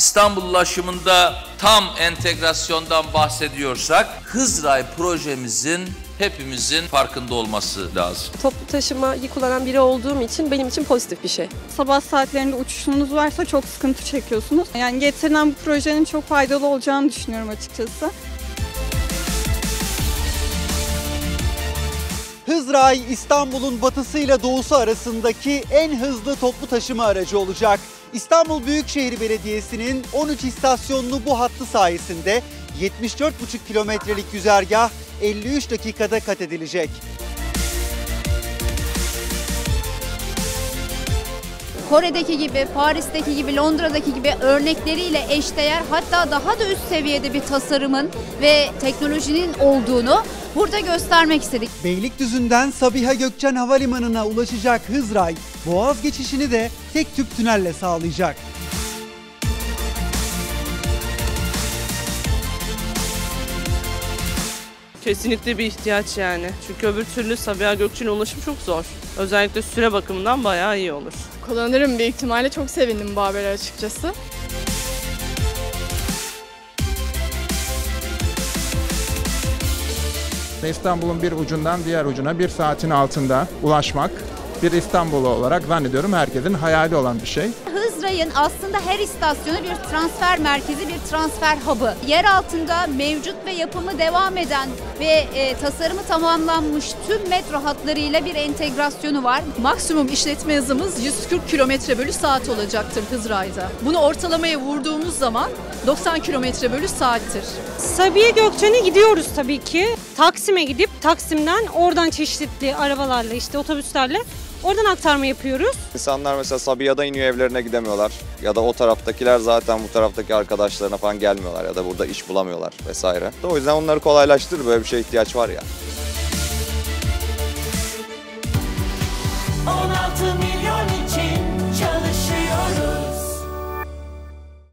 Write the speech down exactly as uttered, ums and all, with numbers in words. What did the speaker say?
İstanbullaşımında tam entegrasyondan bahsediyorsak Hızray projemizin hepimizin farkında olması lazım. Toplu taşımayı kullanan biri olduğum için benim için pozitif bir şey. Sabah saatlerinde uçuşunuz varsa çok sıkıntı çekiyorsunuz. Yani getirilen bu projenin çok faydalı olacağını düşünüyorum açıkçası. Hızray, İstanbul'un batısıyla doğusu arasındaki en hızlı toplu taşıma aracı olacak. İstanbul Büyükşehir Belediyesi'nin on üç istasyonlu bu hattı sayesinde yetmiş dört buçuk kilometrelik güzergah elli üç dakikada kat edilecek. Kore'deki gibi, Paris'teki gibi, Londra'daki gibi örnekleriyle eşdeğer, hatta daha da üst seviyede bir tasarımın ve teknolojinin olduğunu burada göstermek istedik. Beylikdüzü'nden Sabiha Gökçen Havalimanı'na ulaşacak Hızray, Boğaz geçişini de tek tüp tünelle sağlayacak. Kesinlikle bir ihtiyaç yani. Çünkü öbür türlü Sabiha Gökçen'e ulaşım çok zor. Özellikle süre bakımından bayağı iyi olur. Kullanırım büyük ihtimalle. Çok sevindim bu haberi açıkçası. İstanbul'un bir ucundan diğer ucuna bir saatin altında ulaşmak, bir İstanbullu olarak zannediyorum herkesin hayali olan bir şey. Hızray'ın aslında her istasyonu bir transfer merkezi, bir transfer hub'ı. Yer altında mevcut ve yapımı devam eden ve e, tasarımı tamamlanmış tüm metro hatlarıyla bir entegrasyonu var. Maksimum işletme hızımız yüz kırk kilometre bölü saat olacaktır Hızray'da. Bunu ortalamaya vurduğumuz zaman doksan kilometre bölü saattir. Sabiha Gökçen'e gidiyoruz tabii ki. Taksim'e gidip Taksim'den oradan çeşitli arabalarla, işte otobüslerle oradan aktarma yapıyoruz. İnsanlar mesela Sabiha'da iniyor, evlerine gidemiyorlar ya da o taraftakiler zaten bu taraftaki arkadaşlarına falan gelmiyorlar ya da burada iş bulamıyorlar vesaire. O yüzden onları kolaylaştırır, böyle bir şeye ihtiyaç var ya. on altı